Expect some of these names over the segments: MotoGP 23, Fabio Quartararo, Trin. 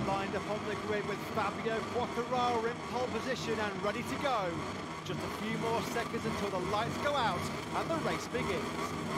are lined up on the grid with Fabio Quartararo in pole position and ready to go. Just a few more seconds until the lights go out and the race begins.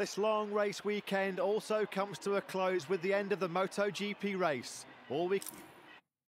This long race weekend also comes to a close with the end of the MotoGP race.